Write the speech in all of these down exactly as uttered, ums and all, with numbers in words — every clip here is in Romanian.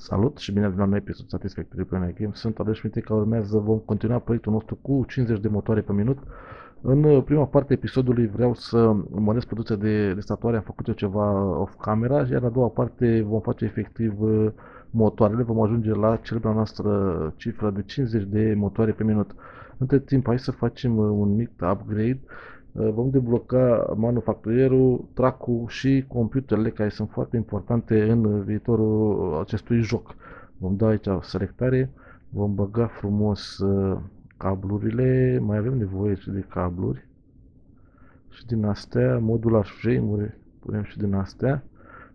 Salut și bine ați venit la un episod Satisfactory pe Caterium. Sunt Alex Minte, ca urmează vom continua proiectul nostru cu cincizeci de motoare pe minut. În prima parte a episodului vreau să măresc producția de, de statoare, am făcut eu ceva off-camera, iar a doua parte vom face efectiv motoarele, vom ajunge la celebra noastră cifră de cincizeci de motoare pe minut. Între timp, hai să facem un mic upgrade. Vom debloca manufacturierul, track-ul și computerele care sunt foarte importante în viitorul acestui joc. Vom da aici selectare, vom băga frumos cablurile, mai avem nevoie și de cabluri și din astea, modular frame-uri, punem și din astea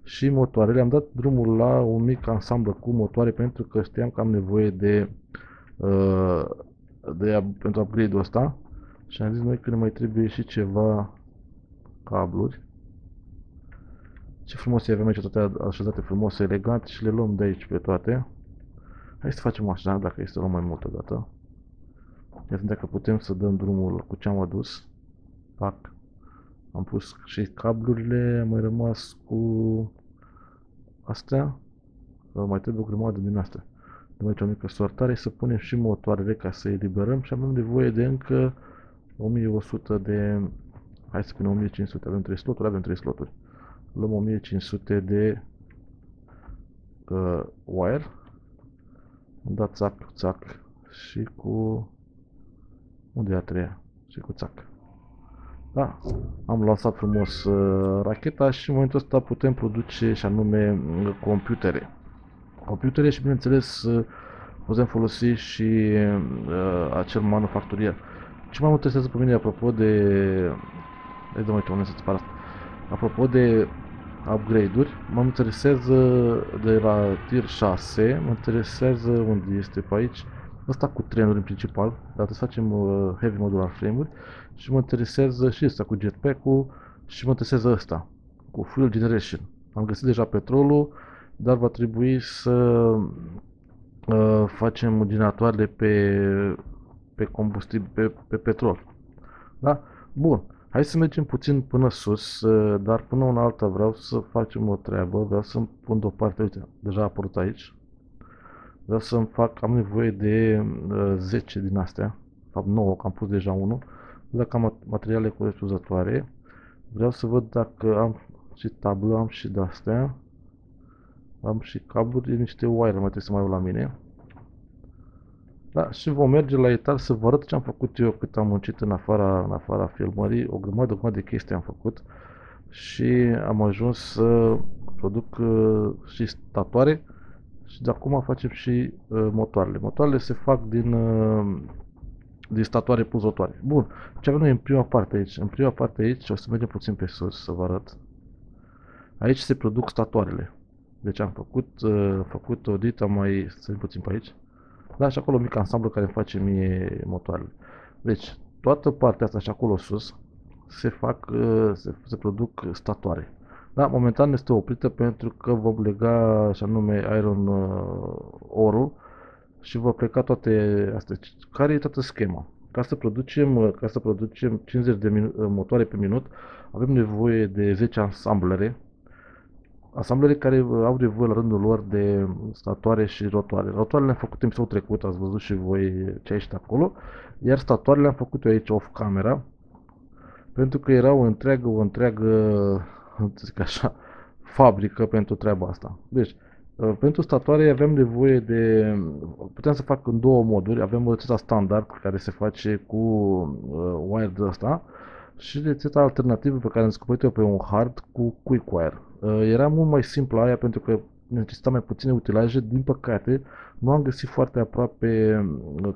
și motoarele. Am dat drumul la un mic ansamblu cu motoare pentru că știam că am nevoie de, de pentru upgrade-ul ăsta. Și am zis noi că ne mai trebuie și ceva cabluri. Ce frumos avem aici, toate așezate frumos, elegant, și le luăm de aici pe toate. Hai să facem așa, dacă este să luăm mai mult odată. Iată dacă putem să dăm drumul cu ce am adus. Pac. Am pus și cablurile, am mai rămas cu astea. Mai trebuie o grămadă din astea. Dăm aici o mică sortare, să punem și motoarele ca să eliberăm și avem nevoie de încă o mie o sută de, hai să punem o mie cinci sute, avem trei sloturi, avem trei sloturi. Luăm o mie cinci sute de uh, wire. Am dat țac, țac și cu, unde e a treia? Și cu țac. Da, am lansat frumos uh, racheta și în momentul ăsta putem produce și anume computere. Computere și bineînțeles uh, putem folosi și uh, acel manufacturier. Ce mai mult interesează pe mine, apropo de... Hai, dă-mă, uite, unde să-ți par asta. Apropo de upgrade-uri, mă interesează de la tier șase, mă interesează unde este pe aici. Asta cu trenuri în principal, dar trebuie să facem uh, Heavy Modular Frame-uri. Și mă interesează și asta cu jetpack-ul și mă interesează asta cu Fuel Generation. Am găsit deja petrolul, dar va trebui să uh, facem generatoarele pe... pe combustibil, pe, pe petrol. Da? Bun. Hai să mergem puțin până sus, dar până una alta vreau să facem o treabă. Vreau să-mi pun deoparte, uite, deja a apărut aici. Vreau să-mi fac, am nevoie de uh, zece din astea, de fapt nouă, că am pus deja unul. Dacă am materiale corespunzătoare, vreau să văd dacă am și tablă, am și de-astea. Am și cabluri, niște wire, mai trebuie să mai iau la mine. Da, și vom merge la etaj să vă arăt ce am făcut eu cât am muncit în afara, în afara filmării. O grămadă, o grămadă de chestii am făcut și am ajuns să produc uh, și statoare și de acum facem și uh, motoarele. Motoarele se fac din, uh, din statoare puzotoare. Bun, ce avem noi în prima parte aici? În prima parte aici, o să mergem puțin pe sus să vă arăt. Aici se produc statoarele. Deci am făcut, uh, făcut o dita mai, să vedem puțin pe aici. Da, și acolo un mic ansamblu care îmi face mie motoarele. Deci, toată partea asta și acolo sus se fac, se, se produc statoare. Da, momentan este oprită pentru că vom lega și anume iron ore-ul și va pleca toate astea. Care e toată schema? Ca să producem, ca să producem cincizeci de minute, motoare pe minut, avem nevoie de zece ansamblere. Asamblele care au nevoie la rândul lor de statoare și rotoare. Rotoarele le-am făcut în episodul trecut, ați văzut și voi ce aici acolo. Iar statoarele le-am făcut eu aici off-camera. Pentru că era o întreagă, o întreagă, să zic așa, fabrică pentru treaba asta. Deci, pentru statoare avem nevoie de... Putem să fac în două moduri. Avem rețeta standard care se face cu wire de asta. Și rețeta alternativă pe care am descoperit-o pe un hard cu quick wire. Era mult mai simplă aia pentru că necesita mai puține utilaje, din păcate nu am găsit foarte aproape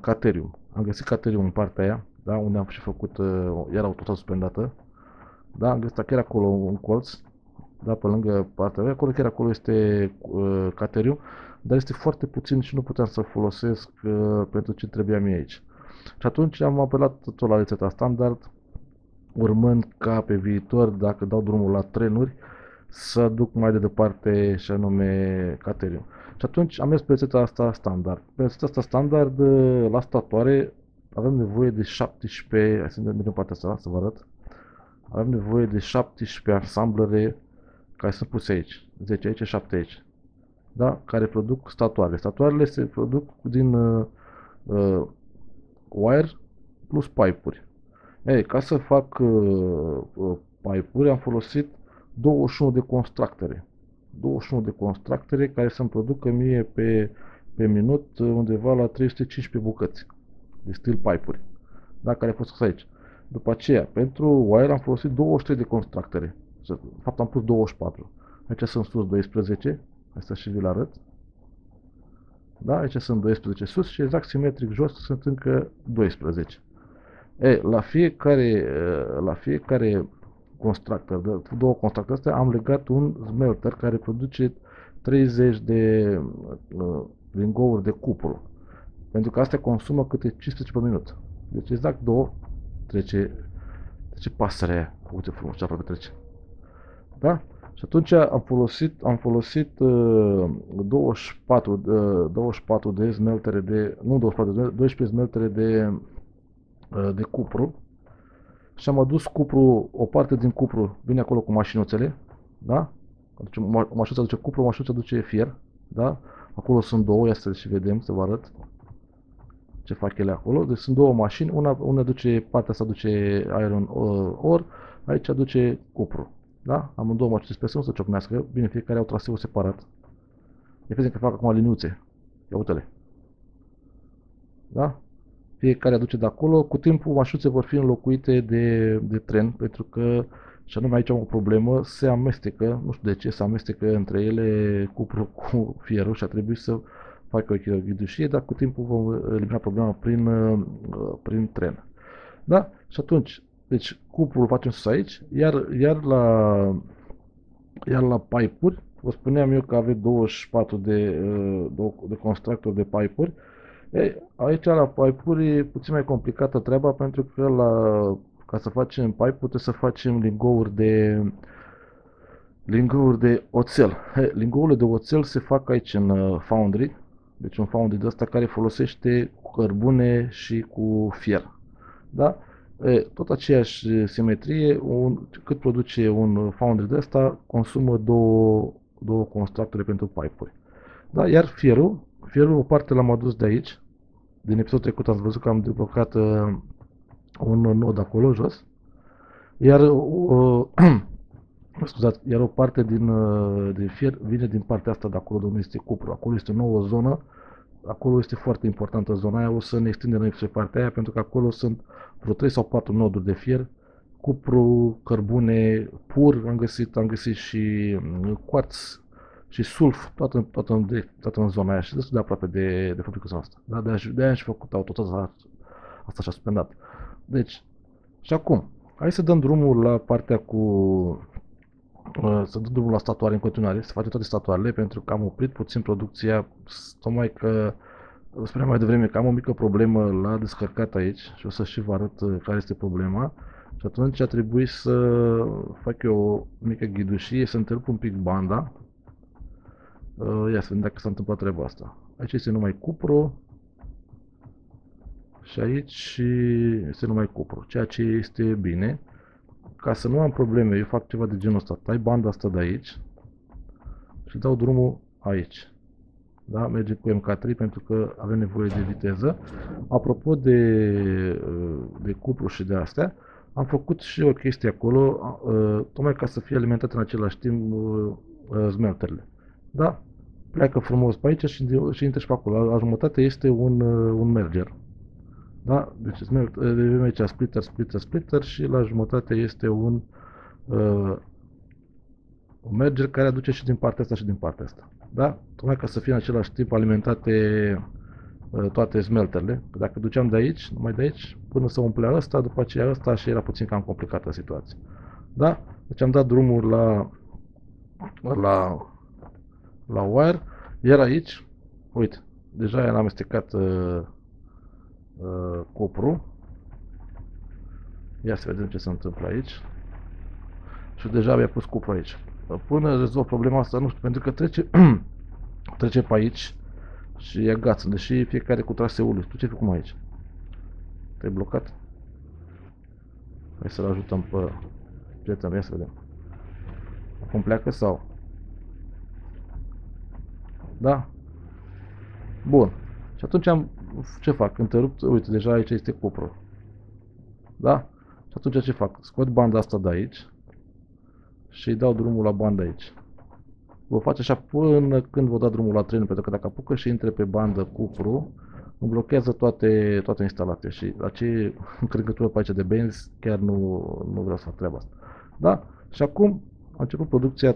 Caterium. Am găsit Caterium în partea aia, da, unde am și făcut, iar tot suspendată. Da, am găsit chiar acolo un colț, da, pe lângă partea aia, acolo chiar acolo este uh, Caterium, dar este foarte puțin și nu puteam să-l folosesc uh, pentru ce trebuia mie aici. Și atunci am apelat tot la rețeta standard, urmând ca pe viitor, dacă dau drumul la trenuri, să duc mai de departe și anume Caterium. Și atunci am mers pe rețeta asta standard. Pe rețeta asta standard, la statoare, avem nevoie de șaptesprezece, hai să mergem în partea asta, să vă arăt. Avem nevoie de șaptesprezece ansamblere care sunt puse aici. zece aici, șapte aici. da? Care produc statoare. Statoarele se produc din uh, uh, wire plus pipe-uri. Ei, ca să fac uh, uh, pipe-uri am folosit douăzeci și unu de constructere. douăzeci și unu de constructere care să-mi producă mie pe, pe minut undeva la trei sute cincisprezece bucăți de steel pipe-uri, da? Care a fost aici. După aceea, pentru wire am folosit douăzeci și trei de constructere. De fapt am pus douăzeci și patru. Aici sunt sus doisprezece. Asta și vi-l arăt. Da? Aici sunt doisprezece sus și exact simetric jos sunt încă doisprezece. E, la fiecare, la fiecare constructor, două constructori astea, am legat un smelter care produce treizeci de uh, lingouri de cupru. Pentru că astea consumă câte cincisprezece pe minut. Deci exact două trece, trece pasărea. Uite frumos ce aproape trece. Da? Și atunci am folosit, am folosit uh, douăzeci și patru, uh, douăzeci și patru de smeltere de, nu douăzeci și patru, doisprezece smeltere de, uh, de cupru și am adus cupru, o parte din cupru vine acolo cu mașinuțele, da? Aduce, ma, mașinuța aduce cupru, mașinuța aduce fier, da? Acolo sunt două, ia să și vedem, să vă arăt ce fac ele acolo. Deci sunt două mașini, una, una aduce, partea asta aduce iron ore, aici aduce cupru. Da? Am în două mașini, sper să nu se ciocnească. Bine, fiecare au traseul separat. Ia vedem că fac acum liniuțe. Ia uite-le. Da? Fiecare aduce de acolo. Cu timpul mașuțe vor fi înlocuite de, de tren, pentru că, și anume aici am o problemă, se amestecă, nu știu de ce, se amestecă între ele cupru cu fierul și a trebuit să facă o ghidușie, dar cu timpul vom elimina problema prin, prin tren. Da? Și atunci, deci cuprul facem sus aici, iar, iar la, iar la pipe-uri, vă spuneam eu că aveți douăzeci și patru de, de constructori de pipe-uri. Aici la pipe-uri e puțin mai complicată treaba, pentru că la, ca să facem pipe-uri trebuie să facem lingouri de, lingouri de oțel. Lingourile de oțel se fac aici în foundry, deci un foundry de ăsta care folosește cărbune și cu fier. Da? E, tot aceeași simetrie, un, cât produce un foundry de asta, consumă două, două constructoare pentru pipe-uri. Da? Iar fierul, fierul o parte l-am adus de aici. Din episodul trecut ați văzut că am deblocat uh, un nod acolo jos. Iar, uh, scuzați, iar o parte din, uh, din fier vine din partea asta de acolo, de unde este cupru. Acolo este o nouă zonă. Acolo este foarte importantă zona aia, o să ne extindem noi pe partea aia, pentru că acolo sunt vreo trei sau patru noduri de fier, cupru, cărbune pur, am găsit, am găsit și quartz și sulf, toată, toată, de, toată în zona aia și destul de aproape de, de fabrica asta. Da? De aia și făcut autostrada, asta și-a suspendat. Deci, și acum, hai să dăm drumul la partea cu... Să dăm drumul la statoare în continuare, să facem toate statoarele, pentru că am oprit puțin producția, tocmai că, vă spuneam mai devreme că am o mică problemă la descărcat aici și o să și vă arăt care este problema și atunci a trebuit să fac eu o mică ghidușie, să întrerup un pic banda. Ia să vedem dacă s-a întâmplat treaba asta. Aici este numai cupru și aici este numai cupru, ceea ce este bine. Ca să nu am probleme, eu fac ceva de genul ăsta, tai banda asta de aici și dau drumul aici. Da? Merge cu M K trei pentru că avem nevoie de viteză. Apropo de, de cupru și de astea, am făcut și o chestie acolo, tocmai ca să fie alimentat în același timp smelterele. Da? Pleacă frumos pe aici și, și intră și pe acolo. La, la jumătate este un, un merger. Da? Deci avem aici splitter, splitter, splitter și la jumătate este un, uh, un merger care aduce și din partea asta și din partea asta. Da? Tocmai ca să fie în același timp alimentate uh, toate smelterele. Dacă duceam de aici, numai de aici, până se umplea ăsta, după aceea ăsta și era puțin cam complicată situația. Da? Deci am dat drumul la, la, la wire, iar aici, uite, deja l-am amestecat uh, Uh, cupru. Ia să vedem ce se întâmplă aici. Și deja mi-a pus cupru aici. Până rezolv problema asta, nu știu, pentru că trece trece pe aici și e agață, deși fiecare cu traseul. Tu ce faci cum aici? Te-ai blocat? Hai să-l ajutăm pe prietenul, ia să vedem. Acum pleacă sau? Da? Bun. Și atunci am, ce fac? Întrerupt, uite, deja aici este cupru. Da? Și atunci ce fac? Scot banda asta de aici și dau drumul la banda aici. Vă face așa până când vă da drumul la trenul, pentru că dacă apucă și intre pe bandă cupru, îmi blochează toate, toate instalația și acei încărcătură pe aici de benzi, chiar nu, nu vreau să fac treaba asta. Da? Și acum a început producția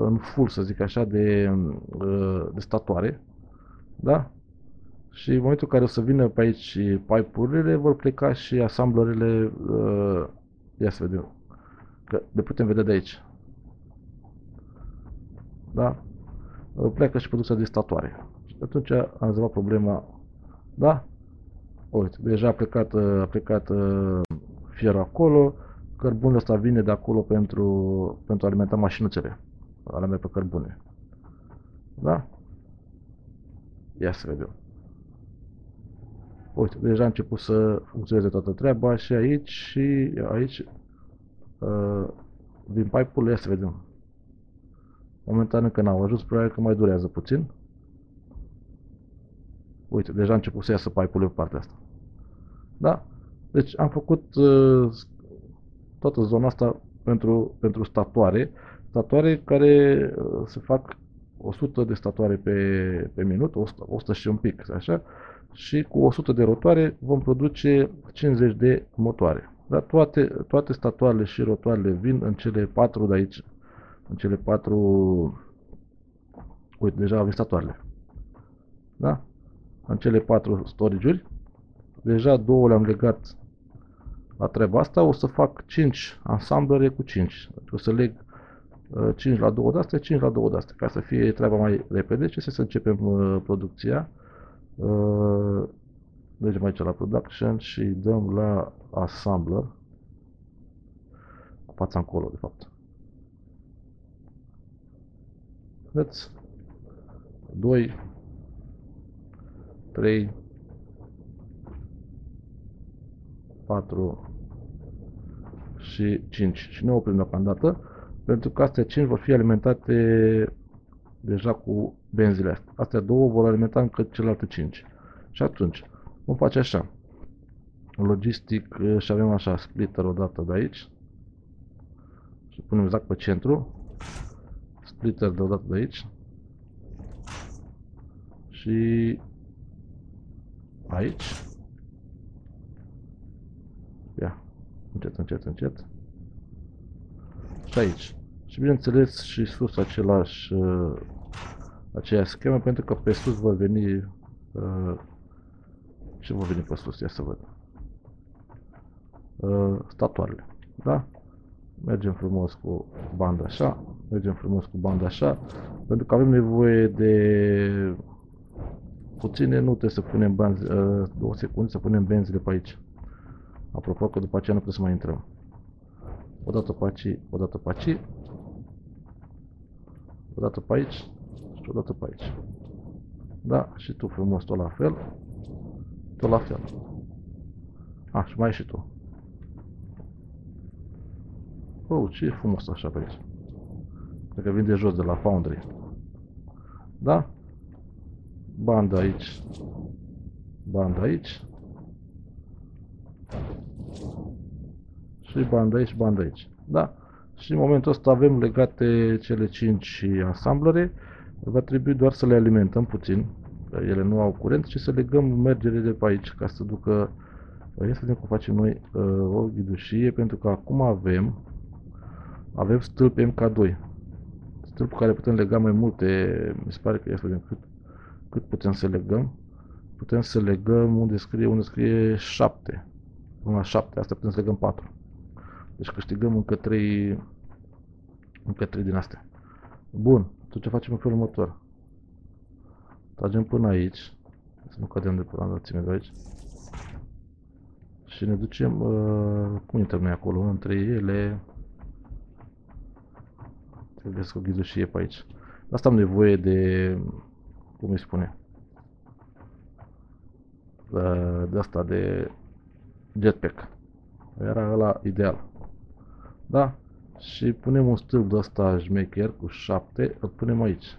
în full, să zic așa, de, de statoare. Da? Și în momentul în care o să vină pe aici pipe-urile, vor pleca și asamblerele. Ia să vedem, că le putem vedea de aici. Da? Pleacă și producția de statoare. Și atunci am rezolvat problema. Da? Uite, deja a plecat, a plecat fierul acolo. Cărbunul ăsta vine de acolo pentru, pentru a alimenta mașinuțele. Ale mele pe cărbune. Da? Ia să vedem. Uite, deja a început să funcționeze toată treaba și aici și aici uh, vin pipe-urile, ia să vedem. Momentan încă n-au ajuns, probabil că mai durează puțin. Uite, deja a început să iasă pipe-urile pe partea asta. Da? Deci am făcut uh, toată zona asta pentru, pentru statoare. Statoare care uh, se fac o sută de statoare pe, pe minut, o sută, o sută și un pic, așa. Și cu o sută de rotoare vom produce cincizeci de motoare. Dar toate, toate statoarele și rotoarele vin în cele patru de aici. În cele patru... Uite, deja avem statoarele. Da? În cele patru storage-uri. Deja două le-am legat la treaba asta. O să fac cinci ansamblere cu cinci. O să leg cinci la două de astea, cinci la două de astea. Ca să fie treaba mai repede. Și să începem producția. Mergem aici la production și dăm la assembler. Cu fața încolo, de fapt. Vedeți? doi, trei, patru și cinci. Și ne oprim deocamdată, pentru că astea cinci vor fi alimentate deja cu benzile astea. Astea două vor alimenta încă celelalte cinci. Și atunci, vom face așa. Logistic și avem așa splitter odată de aici. Și punem exact pe centru. Splitter deodată de aici. Și aici. Ia, încet, încet, încet. Și aici. Și bineînțeles și sus același, aceeași schemă, pentru că pe sus vor veni, ce vor veni pe sus, ia să văd, statoarele, da? Mergem frumos cu banda așa, mergem frumos cu banda așa, pentru că avem nevoie de puține, nu trebuie să punem benzi, două secunde, să punem benzile pe aici. Apropo că după aceea nu putem să mai intrăm. Odată pe aici, odată pe aici, odată pe aici și odată pe aici. Da? Și tu frumos, tot la fel, tot la fel. A, și mai e și tu. Oh, ce frumos așa pe aici. Cred că vin de jos de la Foundry. Da? Banda aici. Banda aici. Și banda aici, banda aici. Da? Și în momentul ăsta avem legate cele cinci ansamblere. Va trebui doar să le alimentăm puțin. Ele nu au curent și să legăm mergele de pe aici ca să ducă... Ia să vedem cum facem noi uh, o ghidușie, pentru că acum avem avem stâlp M K doi. Stâlp care putem lega mai multe. Mi se pare că, ia să vedem cât, cât putem să legăm. Putem să legăm unde scrie, unde scrie șapte. Până la șapte, asta putem să legăm patru. Deci câștigăm încă trei, încă trei din astea. Bun, tot ce facem în felul următor. Tragem până aici, să nu cădem de până la ține de aici. Și ne ducem, uh, cum intrăm noi acolo, între ele. Trebuie să o ghidușie pe aici. Asta am nevoie de, cum îi spune, uh, de asta, de jetpack. Era ăla ideal. Da? Și punem un stâlp de ăsta șmecher cu șapte, îl punem aici.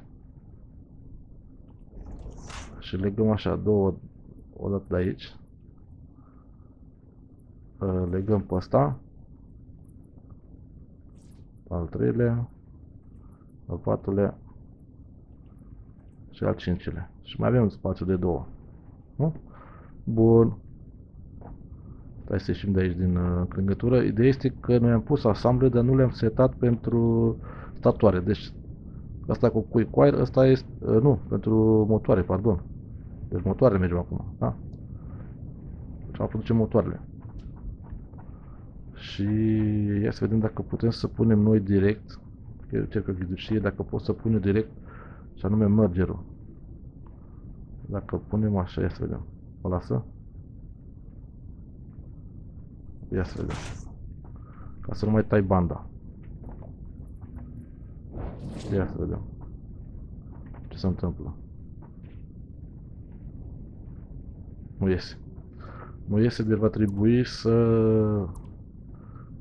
și legăm așa două odată de aici, legăm pe ăsta, al treilea, al patrulea și al cincilea. Și mai avem un spațiu de două. Nu? Bun. Hai să ieșim de aici din uh, plângătură. Ideea este că noi am pus asambler, dar nu le-am setat pentru statoare. Deci, asta cu quick wire, asta este, uh, nu, pentru motoare, pardon. Deci motoare mergem acum, da? Deci am produce motoarele. Și ia să vedem dacă putem să punem noi direct, eu cer pe ghiducie, dacă pot să punem direct, și anume mergerul. Dacă punem așa, ia să vedem. O lasă? Ia să vedem. Ca să nu mai tai banda. Ia să vedem ce se întâmplă. Nu iese. Nu iese, deci va trebui să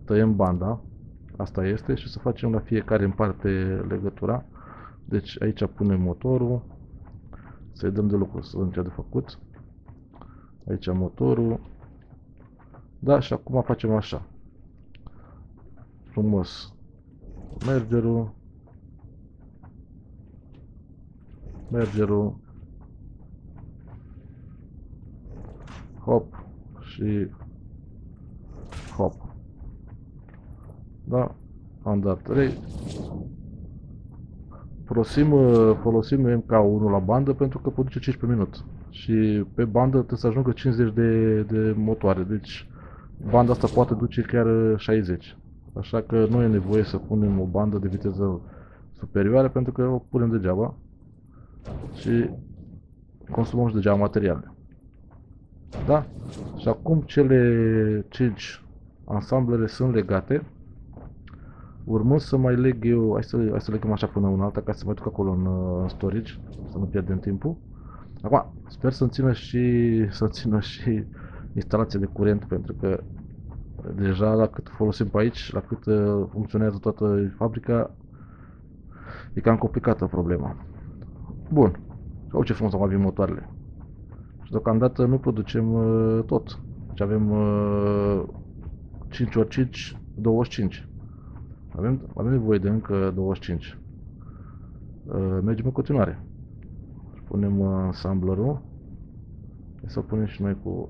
tăiem banda. Asta este și să facem la fiecare în parte legătura. Deci aici punem motorul. Să-i dăm de lucru, să vedem ce a de făcut. Aici motorul. Da, și acum facem așa. Frumos. Mergerul. Mergerul. Hop. Și hop. Da, am dat trei. Folosim, folosim M K unu la bandă pentru că produce cincisprezece pe minut. Și pe bandă trebuie să ajungă cincizeci de, de motoare. Deci banda asta poate duce chiar șaizeci. Așa că nu e nevoie să punem o bandă de viteză superioară pentru că o punem degeaba și consumăm și degeaba materiale. Da? Și acum cele cinci ansamblele sunt legate. Urmând să mai leg eu, hai să, hai să legăm așa până una alta ca să mă duc acolo în, în storage, să nu pierdem timpul. Acum, sper să-mi țină și, să-mi țină și instalația de curent, pentru că deja la cât folosim pe aici, la cât funcționează toată fabrica, e cam complicată problema. Bun, au ce frumos am avut motoarele. Și deocamdată nu producem uh, tot. Deci avem uh, cinci ori cinci, douăzeci și cinci. Avem, avem nevoie de încă douăzeci și cinci. Uh, mergem în continuare. Punem ansamblerul. Să punem și noi cu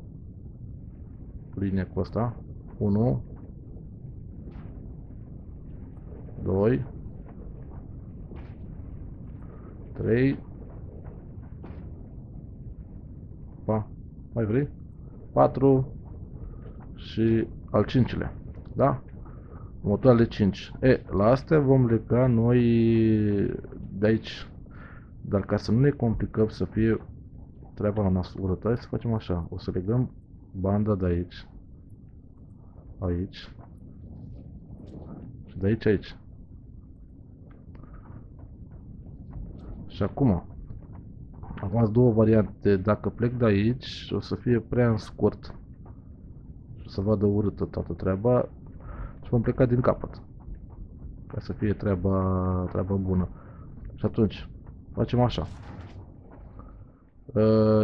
linia cu asta. unu, doi, trei, mai vrei? patru și al cincilea. Da? Motoarele cinci. E, la astea vom lega noi de aici. Dar ca să nu ne complicăm să fie treaba la nas urâtă, să facem așa. O să legăm banda de aici, aici, și de aici, aici. Și acum, avans două variante. Dacă plec de aici, o să fie prea în scurt. O să vadă urâtă toată treaba și vom pleca din capăt. Ca să fie treaba, treaba bună. Și atunci, facem așa.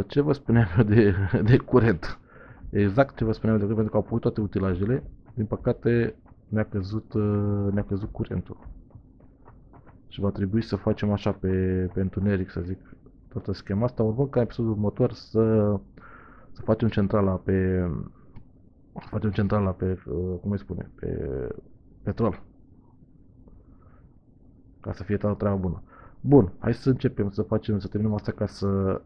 Ce vă spuneam eu de, de curent? Exact ce vă spuneam de curent, pentru că au apărut toate utilajele. Din păcate ne-a căzut, ne-a căzut curentul. Și va trebui să facem așa pe, pe întuneric, să zic, toată schema asta. Urmând ca episodul următor să, să facem centrala pe, să facem centrala pe, cum îi spune, pe petrol. Ca să fie toată treaba bună. Bun, hai să începem să facem, să terminăm asta ca să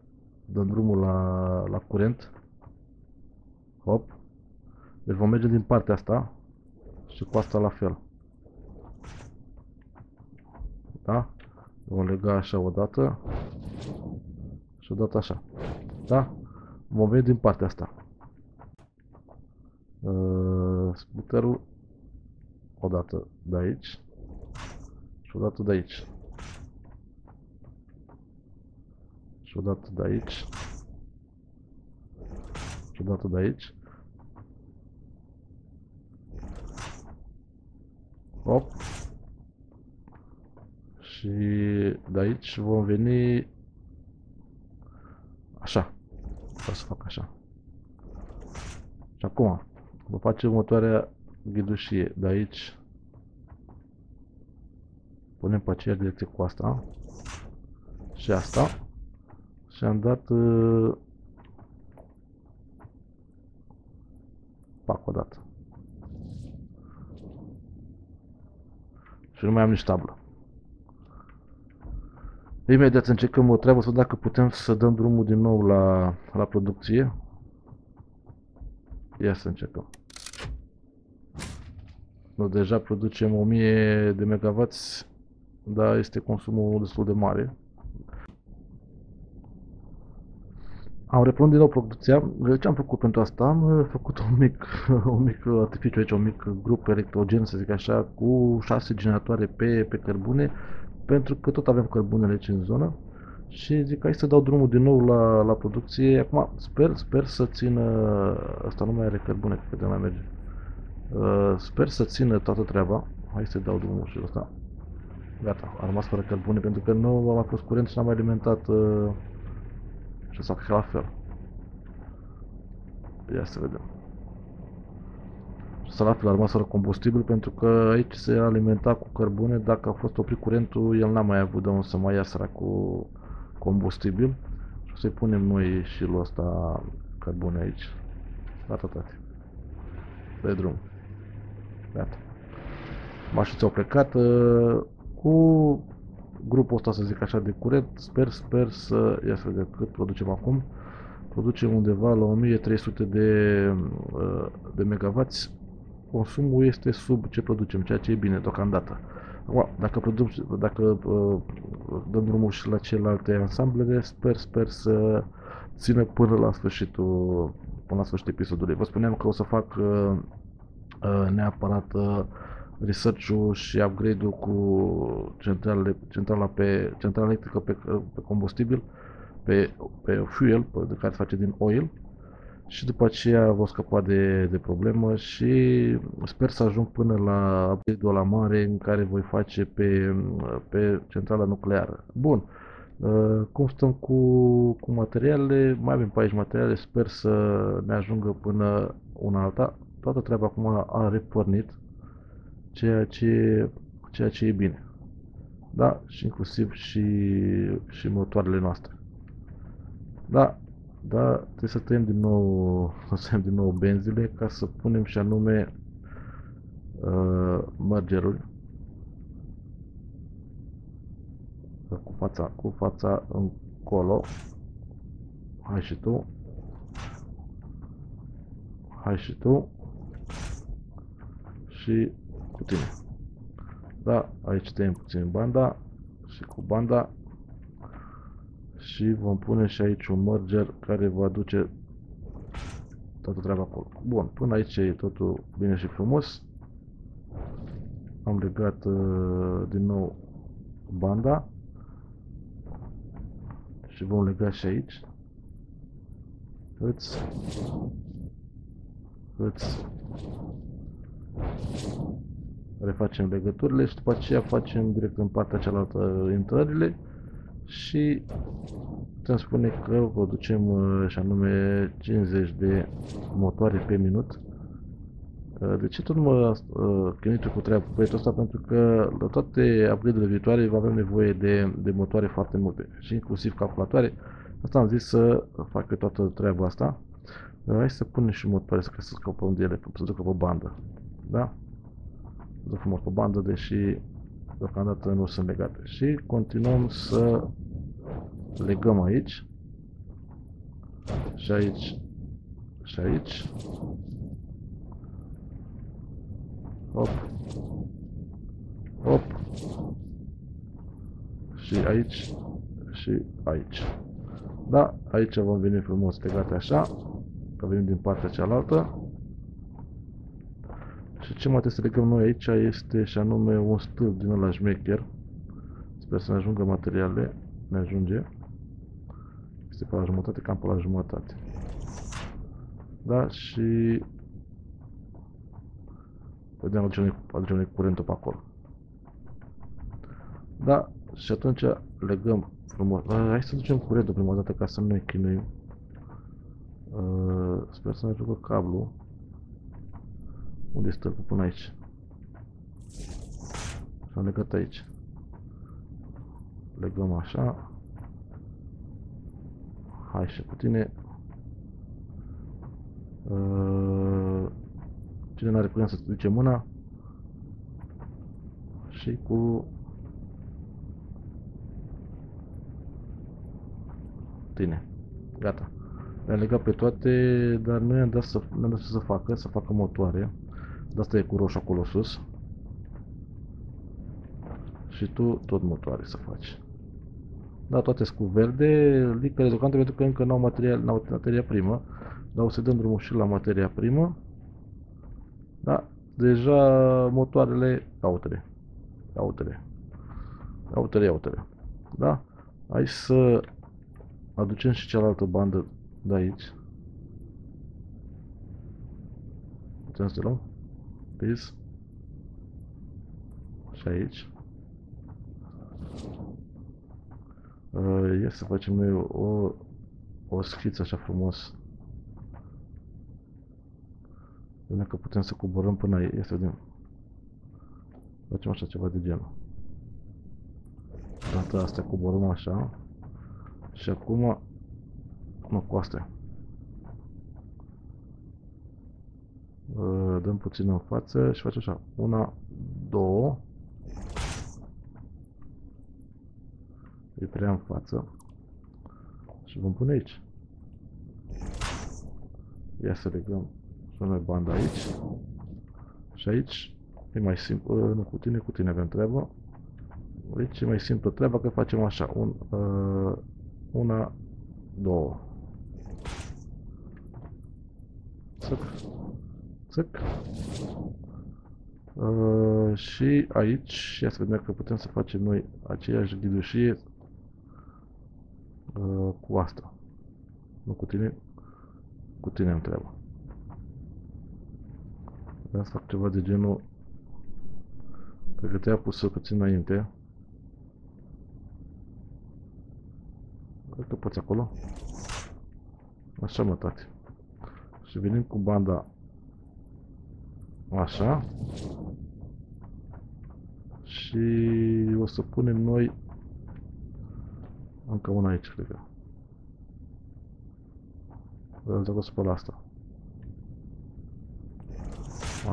dăm drumul la, la curent. Hop. Deci vom merge din partea asta și cu asta la fel. Da? Vom lega așa odată și odată așa. Da? Vom veni din partea asta. Uh, splitterul odată de aici și odată de aici. Și odată de aici. Și odată de aici. Hop. Și de aici vom veni Așa. O să fac așa. Și acum vă face următoarea ghidușie. De aici punem pe aceeași direcție cu asta și asta. Și am dat uh, pac o dată. Și nu mai am nici tablă. Imediat încercăm o treabă, să vedem dacă putem să dăm drumul din nou la, la producție. Ia să încercăm. No, deja producem o mie de megawatts, dar este consumul destul de mare. Am reprins din nou producția. Ce am făcut pentru asta? Am făcut un mic, un mic artificiu aici, un mic grup electrogen, să zic așa, cu șase generatoare pe, pe cărbune, pentru că tot avem cărbunele aici în zonă. Și zic, hai să dau drumul din nou la, la producție. Acum sper, sper să țină... Asta nu mai are cărbune, cred că de mai merge. Uh, sper să țină toată treaba. Hai să dau drumul și ăsta. Gata, a rămas fără cărbune, pentru că nu am mai pus curent și n-am mai alimentat. Uh, și să fac la fel. Ia să vedem. Și la fel a rămas fără combustibil, pentru că aici se alimenta cu cărbune. Dacă a fost oprit curentul, el n-a mai avut de unde să mai ia cu combustibil. Și o să-i punem noi și lui ăsta cărbune aici. Gata, toate. Pe drum. Gata. Mașinile au plecat uh, cu grupul ăsta, să zic așa, de curent. Sper, sper să... Ia să vedem cât producem acum. Producem undeva la o mie trei sute de, uh, de megawatts. Consumul este sub ce producem, ceea ce e bine deocamdată. Acum, dacă producem, dacă uh, dăm drumul și la celelalte ansamblele, sper, sper să țină până la sfârșitul până la sfârșitul episodului. Vă spuneam că o să fac uh, uh, neapărat uh, research-ul și upgrade-ul cu centralele, centrala, pe, centrala electrică pe, pe combustibil, pe, pe fuel, pe, de care se face din oil, și după aceea vom scăpa de, de problemă și sper să ajung până la upgrade-ul la mare în care voi face pe, pe centrala nucleară. Bun, cum stăm cu, cu materialele? Mai avem pe aici materiale, sper să ne ajungă până una alta. Toată treaba acum a repornit. Ceea ce, ceea ce e bine. Da? Și inclusiv și, și motoarele noastre. Da, da, trebuie să tăiem din nou, să tăiem din nou benzile ca să punem și anume uh, mergerul cu fața, cu fața încolo. Hai și tu. Hai și tu. Și cu tine. Da, aici tăiem puțin banda și cu banda și vom pune și aici un merger care va duce toată treaba acolo. Bun, până aici e totul bine și frumos. Am legat uh, din nou banda și vom lega și aici. Îți îți refacem legăturile și după aceea facem direct în partea cealaltă intrările și putem spune că producem și anume cincizeci de motoare pe minut. De ce tot nu mă chinuit cu treaba pe proiectul ăsta? Pentru că la toate upgrade-urile viitoare va avea nevoie de, de motoare foarte multe și inclusiv calculatoare. Asta am zis să fac toată treaba asta. Hai să punem și motoare să scăpăm de ele, să ducă pe bandă. Da? De frumos pe bandă, deși deocamdată nu sunt legate. Și continuăm să legăm aici și aici și aici. Hop. Hop. Și aici și aici. Da, aici vom veni frumos legate așa, că venim din partea cealaltă. Și ce mai trebuie să legăm noi aici este și anume un stâlp din ăla șmecher. Sper să ne ajungă materiale. Ne ajunge. Este pe la jumătate, cam pe la jumătate. Da, și... vedem, aducem noi curentul pe acolo. Da, și atunci legăm frumos. A, hai să ducem cu redul prima dată ca să nu ne chinuim. Uh, sper să ne ducă cablu. Unde stă cu până aici? S-a legat aici. Legăm așa. Hai și cu tine. Uh, cine n-are putem să-ți duce mâna? Și cu tine. Gata. Le-am legat pe toate, dar nu i-am dat să, ne-am dat să facă, să facă motoare. De asta e cu roșu acolo sus. Și tu tot motoare să faci. Da, toate sunt cu verde, lică rezultante pentru că încă n-au materia, materia primă. Dar o să dăm drumul și la materia primă. Da, deja motoarele caută-le. Caută-le. Caută-le, caută-le. Da? Hai să aducem și cealaltă bandă de aici. Putem să luăm? Pis. Și aici. Ia să facem noi o, o schiță așa frumos. Vedem că putem să coborăm până aici. Ia să vedem. Facem așa ceva de genul. Data asta coborăm așa. Și acum... Nu, cu astea. Dăm puțin în față și facem așa. Una, două. Îi prea în față. Și vom pune aici. Ia să legăm. Pune banda aici. Și aici e mai simplu. Nu, cu tine, cu tine avem treabă. Aici e mai simplu treaba că facem așa. Un, una, două. Țăc, țăc. Uh, și aici, ia să vedem că putem să facem noi aceeași ghidușie uh, cu asta. Nu cu tine, cu tine am treabă. Vreau să fac ceva de genul, cred că te-a pus puțin înainte. Cred că poți acolo. Așa mă, tati. Și venim cu banda așa. Și o să punem noi încă una aici, cred că. Vreau să o spăl asta.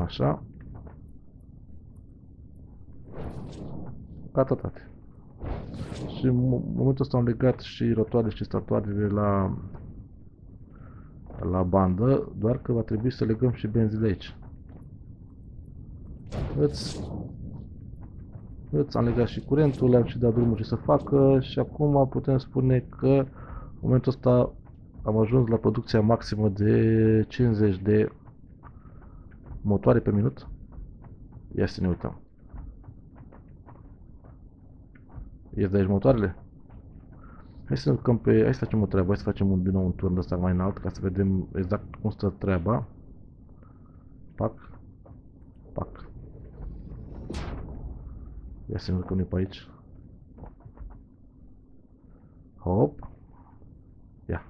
Așa. Gata, tati. Și în momentul ăsta am legat și rotoarele și statoarele la la bandă, doar că va trebui să legăm și benzile aici. Îți, îți am legat și curentul, le-am și dat drumul ce să facă și acum putem spune că în momentul ăsta am ajuns la producția maximă de cincizeci de motoare pe minut. Ia să ne uităm. Ies de aici motoarele? Hai să, pe, hai să facem o treabă, hai să facem un, din nou un turn de ăsta mai înalt ca să vedem exact cum stă treaba. Pac. Pac. Ia să ne urcăm pe aici. Hop. Ia.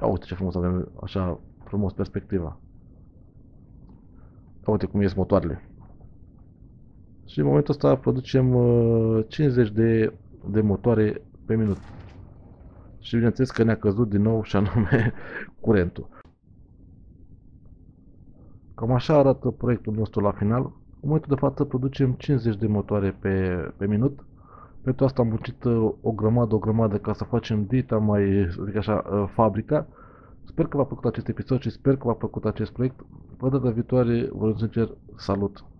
Ia uite ce frumos avem, așa frumos perspectiva. Ia uite cum ies motoarele. Și în momentul ăsta producem cincizeci de de motoare pe minut. Și bineînțeles că ne-a căzut din nou și anume curentul. Cam așa arată proiectul nostru la final. În momentul de față producem cincizeci de motoare pe, pe minut. Pentru asta am muncit o grămadă, o grămadă ca să facem dita mai, zic așa, fabrica. Sper că v-a plăcut acest episod și sper că v-a plăcut acest proiect. Vă dă de viitoare, vă rog sincer, salut!